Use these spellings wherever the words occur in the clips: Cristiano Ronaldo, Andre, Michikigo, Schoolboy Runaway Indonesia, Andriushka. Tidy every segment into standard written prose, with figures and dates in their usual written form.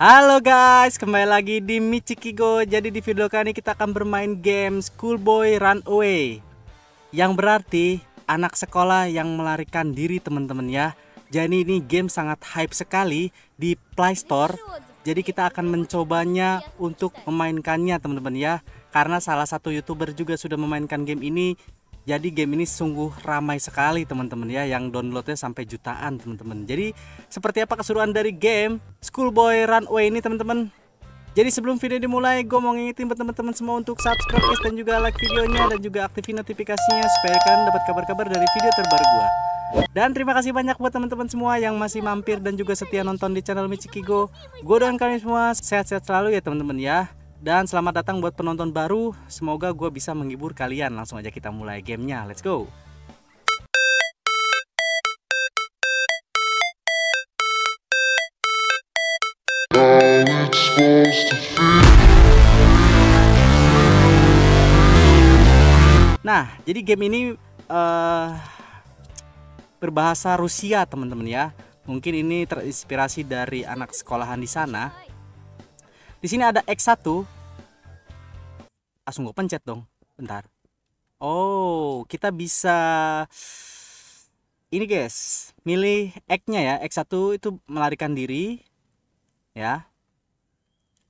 Halo guys, kembali lagi di Michikigo. Jadi di video kali ini kita akan bermain game Schoolboy Runaway, yang berarti anak sekolah yang melarikan diri, teman-teman ya. Jadi ini game sangat hype sekali di Play Store. Jadi kita akan mencobanya untuk memainkannya, teman-teman ya. Karena salah satu YouTuber juga sudah memainkan game ini. Jadi game ini sungguh ramai sekali, teman-teman ya, yang downloadnya sampai jutaan, teman-teman. Jadi seperti apa keseruan dari game Schoolboy Runaway ini, teman-teman? Jadi sebelum video dimulai, gue mau ngingetin buat teman-teman semua untuk subscribe dan juga like videonya, dan juga aktifin notifikasinya supaya kalian dapat kabar-kabar dari video terbaru gue. Dan terima kasih banyak buat teman-teman semua yang masih mampir dan juga setia nonton di channel Michikigo. Gue doain kalian semua sehat-sehat selalu ya, teman-teman ya. Dan selamat datang buat penonton baru. Semoga gue bisa menghibur kalian. Langsung aja kita mulai gamenya. Let's go. Nah, jadi game ini berbahasa Rusia, teman-teman ya. Mungkin ini terinspirasi dari anak sekolahan di sana. Di sini ada X1. Langsung gue pencet dong. Bentar. Oh, kita bisa ini guys, milih X-nya ya. X1 itu melarikan diri ya.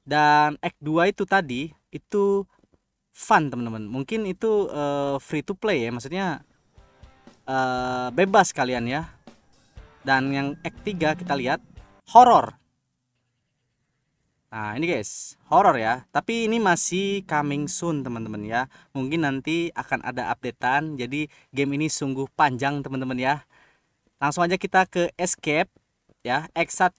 Dan X2 itu tadi itu fun, teman-teman. Mungkin itu free to play ya, maksudnya bebas kalian ya. Dan yang X3 kita lihat horror. Nah ini guys, horor ya. Tapi ini masih coming soon, teman-teman ya. Mungkin nanti akan ada updatean. Jadi game ini sungguh panjang, teman-teman ya. Langsung aja kita ke escape ya, X1.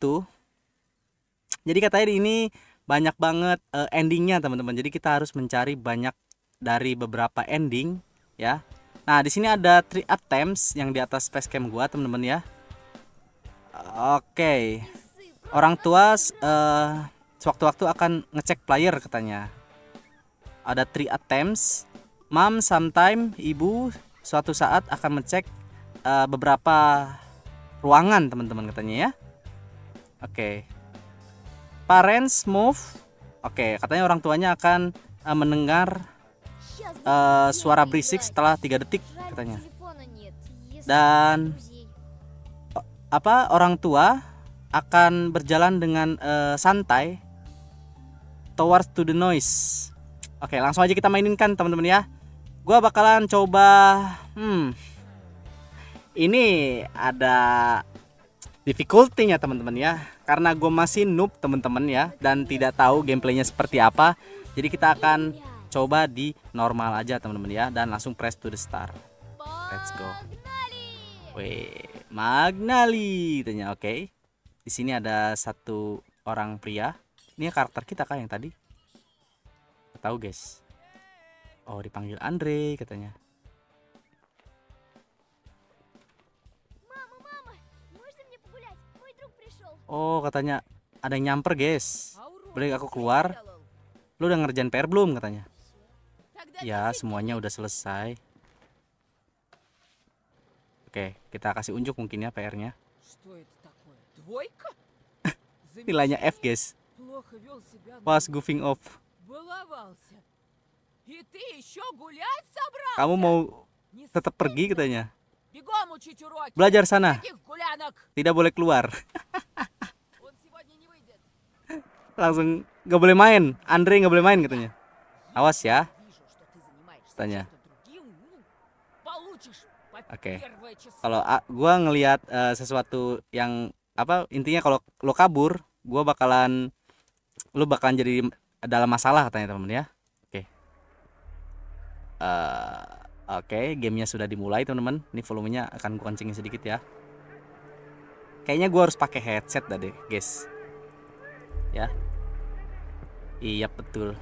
Jadi katanya ini banyak banget endingnya, teman-teman. Jadi kita harus mencari banyak dari beberapa ending ya. Nah di sini ada 3 attempts yang di atas facecam gua, teman-teman ya. Oke, orang tua sewaktu-waktu akan ngecek player katanya. Ada 3 attempts. Mom sometime, ibu suatu saat akan ngecek beberapa ruangan, teman-teman katanya ya. Oke. Parents move. Oke, katanya orang tuanya akan mendengar suara berisik setelah 3 detik katanya. Dan apa, orang tua akan berjalan dengan santai towards to the noise. Oke, langsung aja kita maininkan, teman-teman ya. Gua bakalan coba ini ada difficulty-nya, teman-teman ya. Karena gue masih noob, teman-teman ya, dan tidak tahu gameplaynya seperti apa. Jadi kita akan coba di normal aja, teman-teman ya, dan langsung press to the start. Let's go. Weh, Magnali tanya. Oke. Di sini ada satu orang pria. Ini karakter kita kan yang tadi. Tahu guys. Oh, dipanggil Andre katanya. Oh, katanya ada yang nyamper guys. Boleh aku keluar? Lu udah ngerjain PR belum katanya? Ya, semuanya udah selesai. Oke, kita kasih unjuk mungkin ya PR-nya. Nilainya F guys. Pas goofing off. Kamu mau tetap pergi katanya. Belajar sana. Tidak boleh keluar. Langsung gak boleh main. Andre gak boleh main katanya. Awas ya katanya. Oke. Kalau gua ngelihat sesuatu yang apa, intinya kalau lo kabur, gue bakalan, lo bakalan jadi dalam masalah katanya, temen ya. Oke. Oke, gamenya sudah dimulai, temen-temen. Ini volumenya akan gue kencingin sedikit ya. Kayaknya gue harus pakai headset tadi guys ya. Iya betul.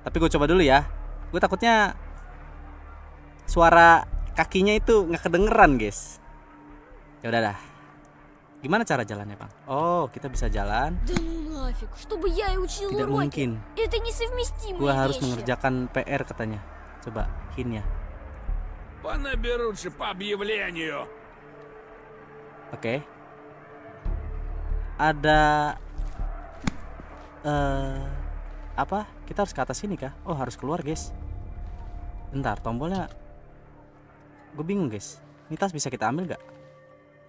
Tapi gue coba dulu ya. Gue takutnya suara kakinya itu nggak kedengeran guys. Ya udah dah. Gimana cara jalannya, Bang? Oh, kita bisa jalan. Tidak mungkin. Gua harus mengerjakan PR katanya. Coba hinnya. Oke. Ada Apa? Kita harus ke atas sini kah? Oh, harus keluar, guys. Bentar, tombolnya gue bingung, guys. Ini tas bisa kita ambil gak?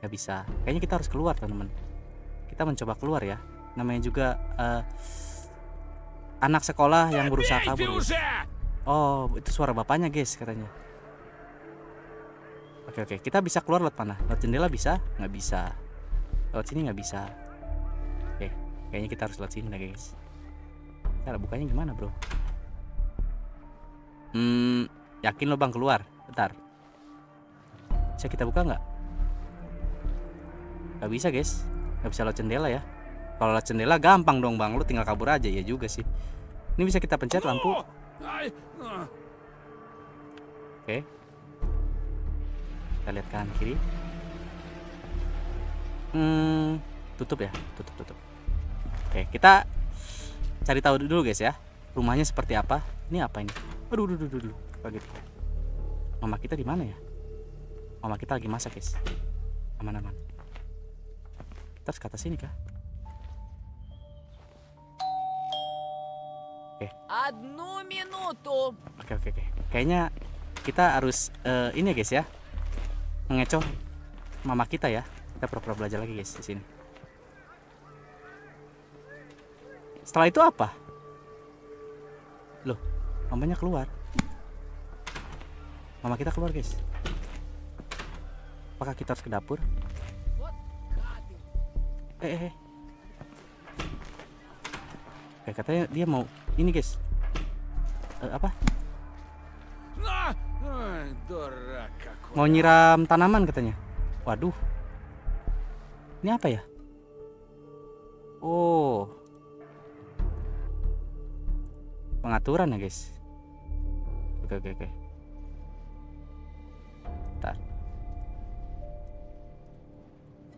Gak bisa. Kayaknya kita harus keluar, teman-teman. Kita mencoba keluar ya. Namanya juga anak sekolah yang berusaha kabur. Oh, itu suara bapaknya, guys, katanya. Oke, kita bisa keluar lewat mana? Lewat jendela bisa? Nggak bisa. Lewat sini nggak bisa. Oke, kayaknya kita harus lewat sini dah, guys. Cara bukanya gimana, bro? Yakin lo, bang, keluar? Bentar. Bisa kita buka nggak? Nggak bisa, guys. Nggak bisa lewat jendela ya. Kalau lewat jendela gampang dong, bang. Lo tinggal kabur aja. Ya juga sih. Ini bisa kita pencet lampu. Oke. Kita lihat kanan kiri. Tutup ya, tutup. Oke, kita cari tahu dulu, guys ya. Rumahnya seperti apa? Ini apa ini? Aduh. Kaget. Mama kita di mana ya? Mama kita lagi masak, guys. Aman. Kita harus ke atas sini kah? Oke. Kayaknya kita harus ini ya, guys ya. Mengecoh mama kita ya. Kita pura-pura belajar lagi, guys, di sini. Setelah itu apa? Loh, mamanya keluar. Mama kita keluar, guys. Apakah kita harus ke dapur? Oke, katanya dia mau ini, guys. Apa? Mau nyiram tanaman katanya. Waduh. Ini apa ya? Oh. Pengaturan ya, guys. Oke. Bentar.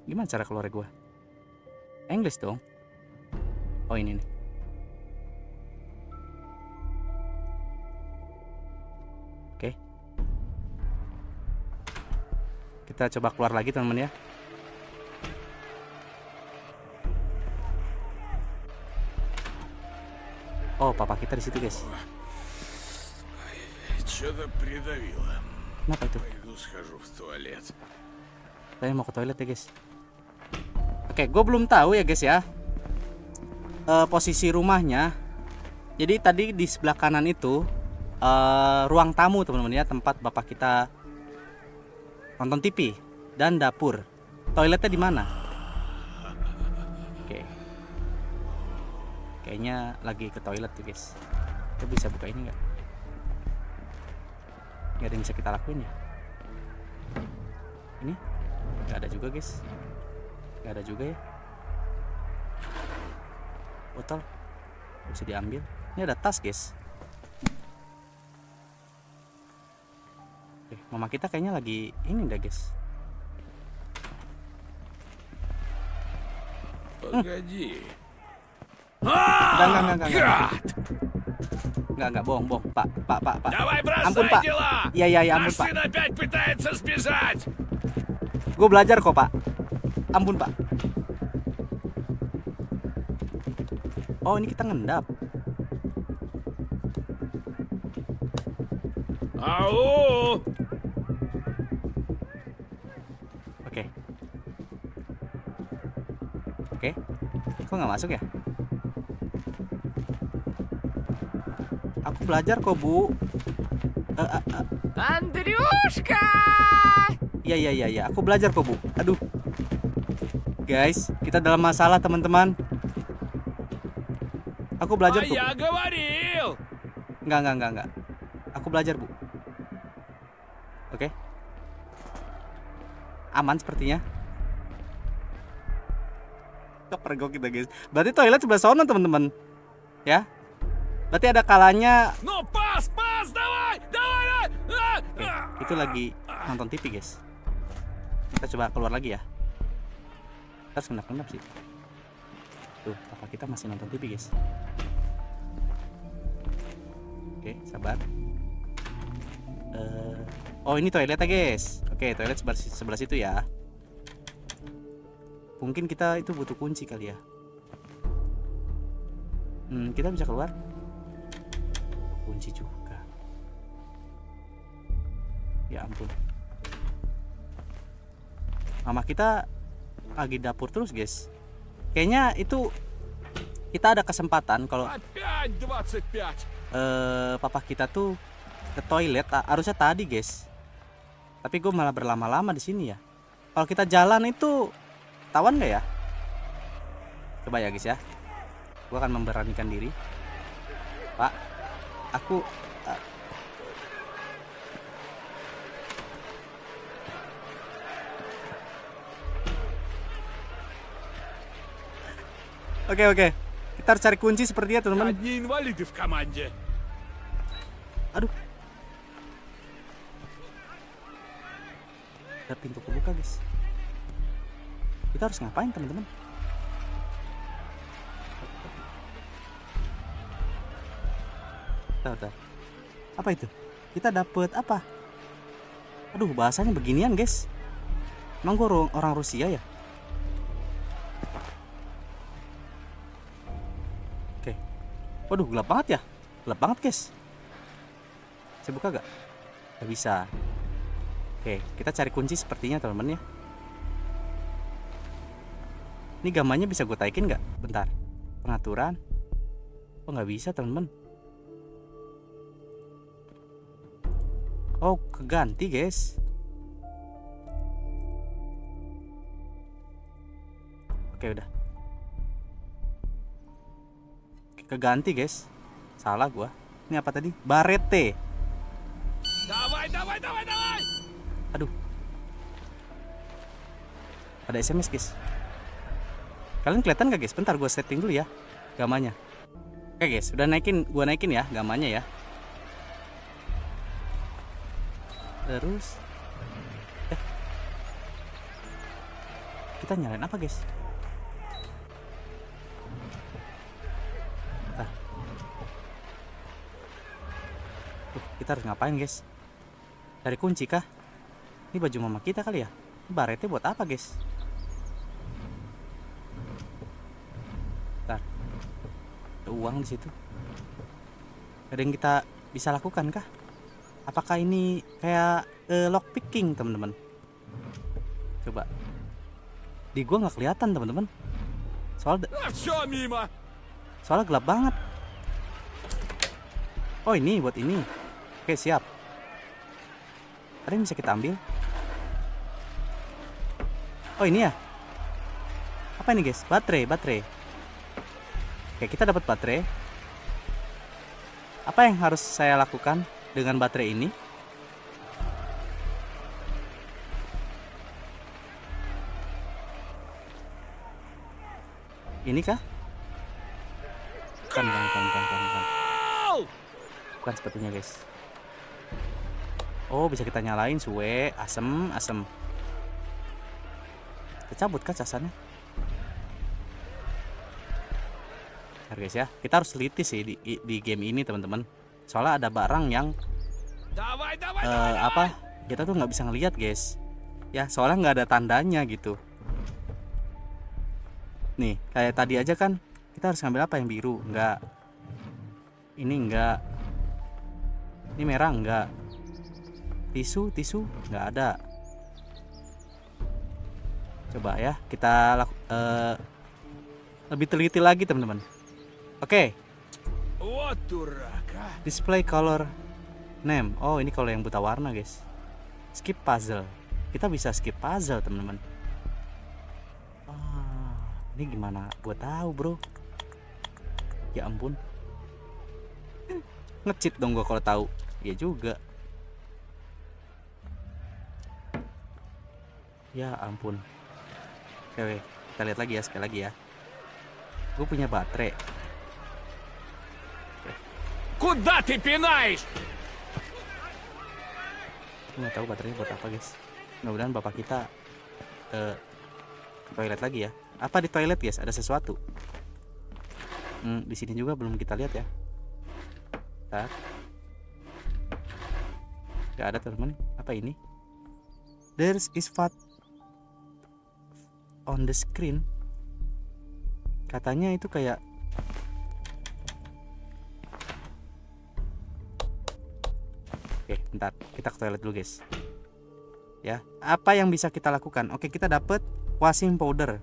Gimana cara keluar gua? English dong. Oh, ini nih. Kita coba keluar lagi, teman-teman ya. Oh, papa kita di situ, guys. Kenapa itu? Saya mau ke toilet ya, guys. Oke, gue belum tahu ya, guys ya. Posisi rumahnya. Jadi tadi di sebelah kanan itu ruang tamu, teman-teman ya, tempat bapak kita nonton TV, dan dapur. Toiletnya di mana? Oke. Kayaknya lagi ke toilet tuh, guys. Kita bisa buka ini nggak? Nggak ada yang bisa kita lakuin ya? Ini? Nggak ada juga, guys. Nggak ada juga ya? Botol bisa diambil. Ini ada tas, guys. Mama kita kayaknya lagi ini dah, guys. Enggak, bohong. Pak. Ampun, Pak. Iya, ampun, Pak. Gue belajar kok, Pak. Ampun, Pak. Oh, ini kita ngendap. Oke. Kok nggak masuk ya? Aku belajar kok, Bu. Andriushka. Iya. Aku belajar kok, Bu. Aduh. Guys, kita dalam masalah, teman-teman. Aku belajar kok. Enggak. Aku belajar, Bu. Oke. Aman sepertinya. Pergok kita, guys. Berarti toilet sebelah sana, teman-teman. Ya. Berarti ada kalanya. Oke, itu lagi nonton TV, guys. Kita coba keluar lagi ya. Kita harus ngendap sih. Tuh, papa kita masih nonton TV, guys. Oke, sabar. Oh, ini toiletnya, guys. Oke, toilet sebelah situ ya. Mungkin kita itu butuh kunci kali ya. Kita bisa keluar? Kunci juga. Ya ampun. Mama kita lagi dapur terus, guys. Kayaknya itu kita ada kesempatan kalau papa kita tuh ke toilet harusnya tadi, guys. Tapi gue malah berlama-lama di sini ya. Kalau kita jalan itu tawan nggak ya? Coba ya, guys ya. Gue akan memberanikan diri. Pak, aku Oke. Kita harus cari kunci sepertinya, teman-teman. Aduh. Ada pintu kebuka, guys. Kita harus ngapain, teman-teman? Tahu. Apa itu? Kita dapet apa? Aduh, bahasanya beginian, guys. Emang gue orang Rusia ya? Waduh, gelap banget ya. Gelap banget, guys. Saya buka gak? Gak bisa. Oke, kita cari kunci sepertinya, teman-teman ya. Ini gamanya bisa gue taikin gak? Bentar. Pengaturan. Oh, gak bisa, teman-teman. Oh, keganti, guys. Oke, udah. Keganti, guys. Salah gua. Ini apa tadi? Barete. Aduh. Ada SMS, guys. Kalian kelihatan gak, guys? Bentar gua setting dulu ya gamanya. Oke, guys, udah gua naikin ya gamanya ya. Terus kita nyalain apa, guys? Kita harus ngapain, guys? Cari kunci kah? Ini baju mama kita kali ya. Baretnya buat apa, guys? Bentar. Ada uang di situ. Ada yang kita bisa lakukan kah? Apakah ini kayak lock picking, teman-teman? Coba. Di gua nggak kelihatan, teman-teman. Soalnya gelap banget. Oh, ini buat ini. Oke, siap. Ada yang bisa kita ambil? Oh, ini ya. Apa ini, guys? Baterai. Oke, kita dapat baterai. Apa yang harus saya lakukan dengan baterai ini? Ini kah? Bukan. Bukan sepertinya, guys. Oh, bisa kita nyalain. Suwe, asem. Kita cabut kan casannya. Nah, guys ya, kita harus teliti sih di game ini, teman-teman. Soalnya ada barang yang kita tuh nggak bisa ngelihat, guys. Ya, soalnya nggak ada tandanya gitu. Nih, kayak tadi aja kan, kita harus ngambil apa yang biru? Nggak. Ini nggak. Ini merah nggak. Tisu nggak ada. Coba ya kita lebih teliti lagi, teman-teman. Oke. Display color name. Oh, ini kalau yang buta warna, guys. Skip puzzle. Kita bisa skip puzzle, teman-teman. Ini gimana? Gua tahu, bro. Ya ampun. Nge-cheat dong gua kalau tahu. Ya juga. Ya ampun. Oke, kita lihat lagi ya, sekali lagi ya. Gue punya baterai. Kuda tipinais. Gue nggak tahu baterainya buat apa, guys. Mudah-mudahan bapak kita ke toilet lagi ya. Apa di toilet, guys? Ada sesuatu. Di sini juga belum kita lihat ya. Bentar. Gak ada, teman. Apa ini? There is fat on the screen. Katanya itu kayak Bentar, kita ke toilet dulu guys. Ya, apa yang bisa kita lakukan? Oke, kita dapat washing powder.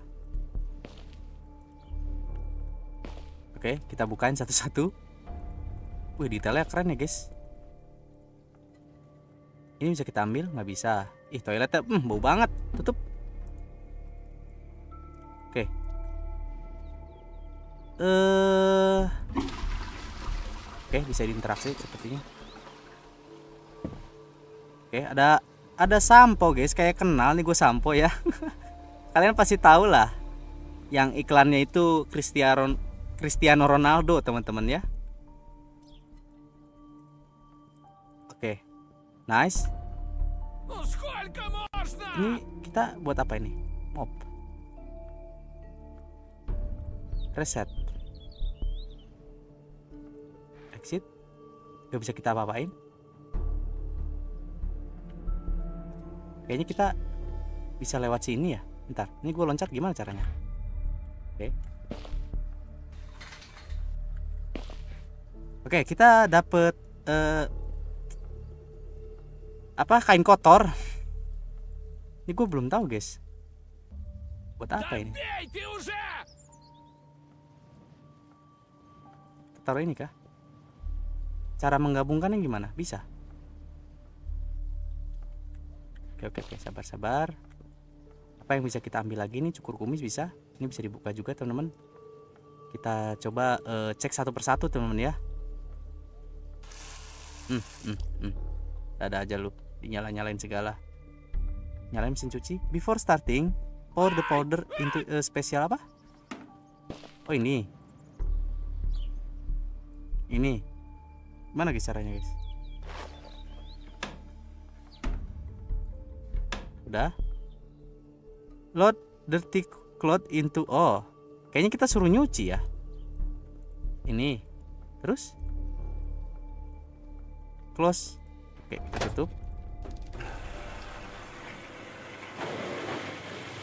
Oke, kita bukain satu-satu. Wih, detailnya keren ya guys. Ini bisa kita ambil? Nggak bisa. Ih, toiletnya bau banget. Tutup. Oke. Oke, bisa diinteraksi sepertinya. Oke, ada sampo guys, kayak kenal nih gue sampo ya. Kalian pasti tahu lah yang iklannya itu Cristiano Ronaldo, teman-teman ya. Oke. Nice. Ini kita buat apa ini? Mop. Reset. Exit. Gak bisa kita apa-apain. Kayaknya kita bisa lewat sini ya. Bentar, ini gue loncat gimana caranya? Oke. Oke, kita dapet apa, kain kotor. Ini gue belum tahu guys, buat apa ini? Taruh ini kah? Cara menggabungkannya gimana? Bisa? Oke, sabar-sabar. Apa yang bisa kita ambil lagi? Ini cukur kumis bisa. Ini bisa dibuka juga teman-teman. Kita coba cek satu persatu teman-teman ya. Ada aja lu, dinyala-nyalain segala. Nyalain mesin cuci. Before starting, pour the powder into special apa? Oh ini. Ini mana guys caranya guys? Udah. Load dirty cloth into, oh kayaknya kita suruh nyuci ya. Ini. Terus close. Oke, kita tutup.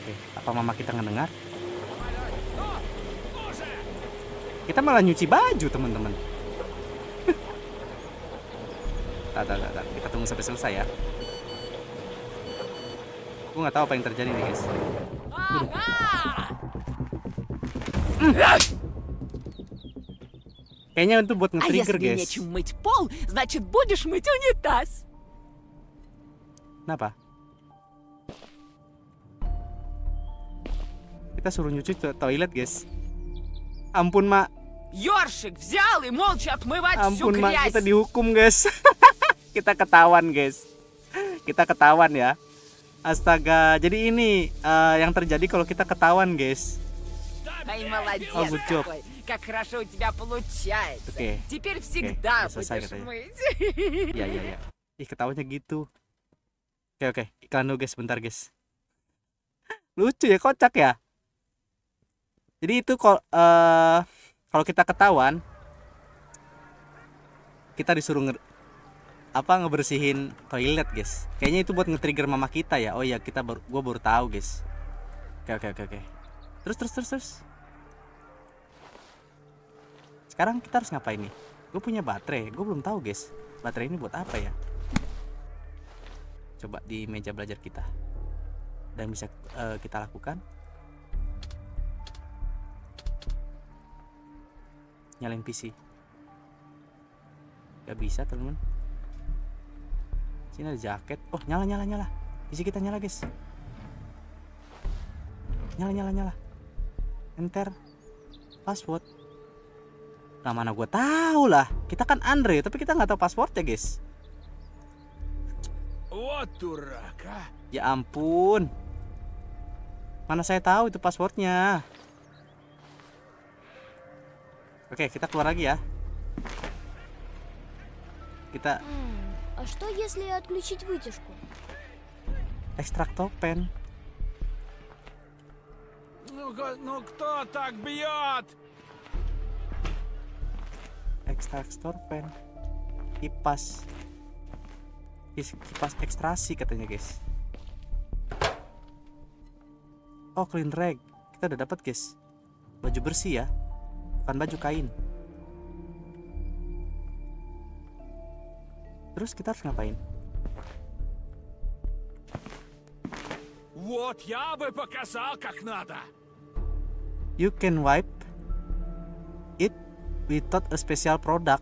Oke, apa mama kita ngedengar? Kita malah nyuci baju teman-teman. Tak. Kita tunggu sampai selesai ya. Gue nggak tahu apa yang terjadi nih guys. Kayaknya itu buat nge-trigger guys. Kenapa? Kita suruh nyuci toilet guys. Ampun mak. Ampun mak, kita dihukum guys. Kita ketahuan guys. Kita ketahuan ya. Astaga, jadi ini yang terjadi kalau kita ketahuan guys. Oh, good job. Oke, selesai katanya. Ya. Ih, ketawanya gitu. Oke, iklan dulu guys, bentar guys. Lucu ya, kocak ya. Jadi itu kalau kita ketahuan, kita disuruh ngebersihin toilet guys. Kayaknya itu buat nge-trigger mama kita ya. Oh ya, gua baru tahu guys. Oke. Terus. Sekarang kita harus ngapain nih? Gue punya baterai, gue belum tahu guys. Baterai ini buat apa ya? Coba di meja belajar kita. Dan bisa kita lakukan. Nyalain PC. Gak bisa teman-teman. Sini ada jaket. Oh, nyala. Isi kita nyala, guys. Nyala. Enter password. Nah, mana gue tahu lah. Kita kan Andre, tapi kita nggak tahu passwordnya, guys. Ya ampun. Mana saya tahu itu passwordnya. Oke, kita keluar lagi ya. Kita что если отключить вытяжку? Экстрактор пен. Ну кто так бьет? Экстрактор пен. Kipas ekstrasi katanya guys. Oh, clean rag. Kita udah dapat guys. Baju bersih ya. Bukan baju kain. Terus kita harus ngapain? Вот я бы показал, как надо. You can wipe it without a special product.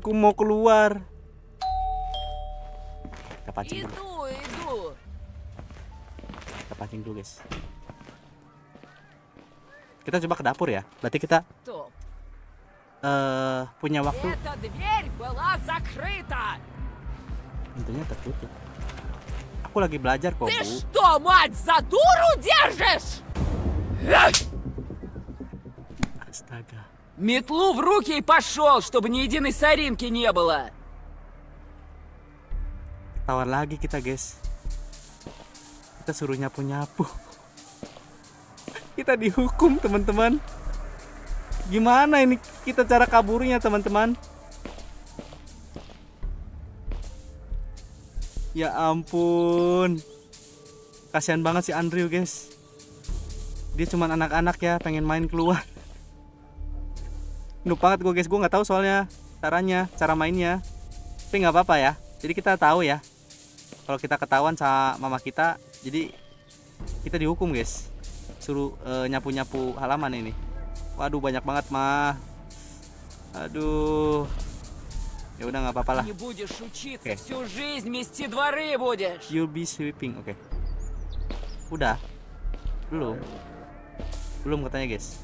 Aku mau keluar. Kita pancing dulu, guys. Kita coba ke dapur ya. Berarti kita punya waktu. Pintunya tertutup. Aku lagi belajar kok, Bu. Astaga. Метлу в руки и пошел, чтобы ни единой соринки не было. Tawar lagi kita, guys. Kita suruh nyapu-nyapu. Kita dihukum, teman-teman. Gimana ini kita cara kaburnya, teman-teman? Ya ampun. Kasihan banget si Andre, guys. Dia cuman anak-anak ya, pengen main keluar. Nuh banget gue, guys, gue nggak tahu soalnya caranya, cara mainnya. Tapi nggak apa-apa ya. Jadi kita tahu ya. Kalau kita ketahuan sama mama kita, jadi kita dihukum, guys. Suruh nyapu-nyapu halaman ini. Waduh, banyak banget mah. Aduh. Ya udah nggak apa-apalah. Okay. You'll be sweeping, oke. Okay. Udah. Belum katanya, guys.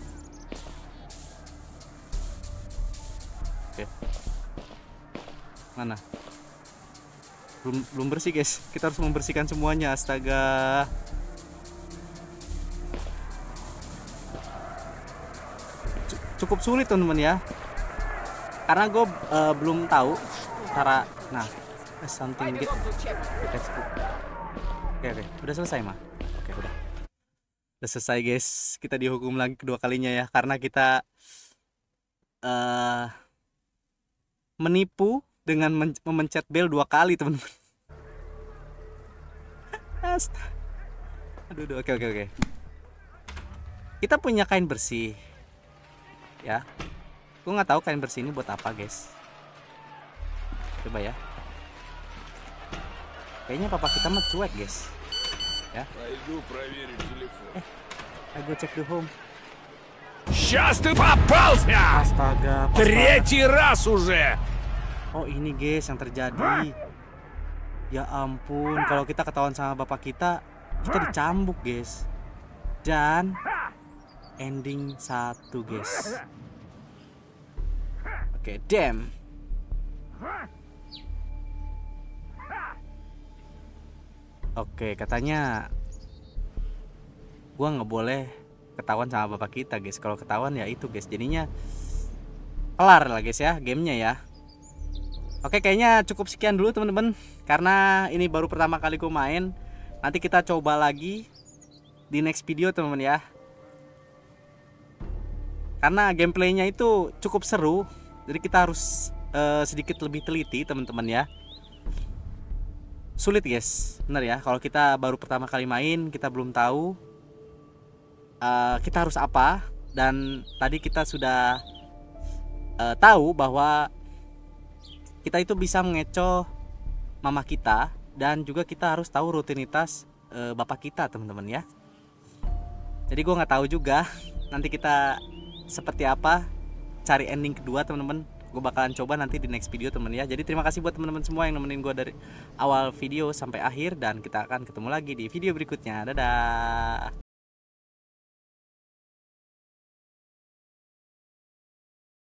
Oke. Mana? Belum bersih, guys. Kita harus membersihkan semuanya. Astaga. Cukup sulit, teman-teman ya. Karena gue belum tahu cara. Nah, something get. Oke. Udah selesai, mah. Oke, udah. Udah selesai, guys. Kita dihukum lagi kedua kalinya ya, karena kita menipu dengan memencet bel 2 kali, teman-teman. Aduh, oke. Kita punya kain bersih. Ya. Gue nggak tahu kain bersih ini buat apa, guys. Coba ya. Kayaknya papa kita mah cuek, guys. Ya. Gue cek di home. Сейчас ты попался! Astaga. Третий раз уже. Oh, ini, guys, yang terjadi. Ya ampun, kalau kita ketahuan sama bapak kita, kita dicambuk, guys. Dan ending 1, guys. Oke, damn. Oke, katanya gua nggak boleh ketahuan sama bapak kita, guys. Kalau ketahuan ya itu, guys, jadinya kelar lah, guys ya, gamenya ya. Oke, kayaknya cukup sekian dulu, teman-teman. Karena ini baru pertama kali gue main. Nanti kita coba lagi di next video, teman-teman ya. Karena gameplaynya itu cukup seru. Jadi kita harus sedikit lebih teliti, teman-teman ya. Sulit, guys. Bener ya, kalau kita baru pertama kali main, kita belum tahu kita harus apa. Dan tadi kita sudah tahu bahwa kita itu bisa mengecoh mama kita, dan juga kita harus tahu rutinitas bapak kita, teman-teman ya. Jadi gue nggak tahu juga nanti kita seperti apa cari ending kedua, teman-teman. Gue bakalan coba nanti di next video, teman ya. Jadi terima kasih buat teman-teman semua yang nemenin gue dari awal video sampai akhir, dan kita akan ketemu lagi di video berikutnya. Dadah.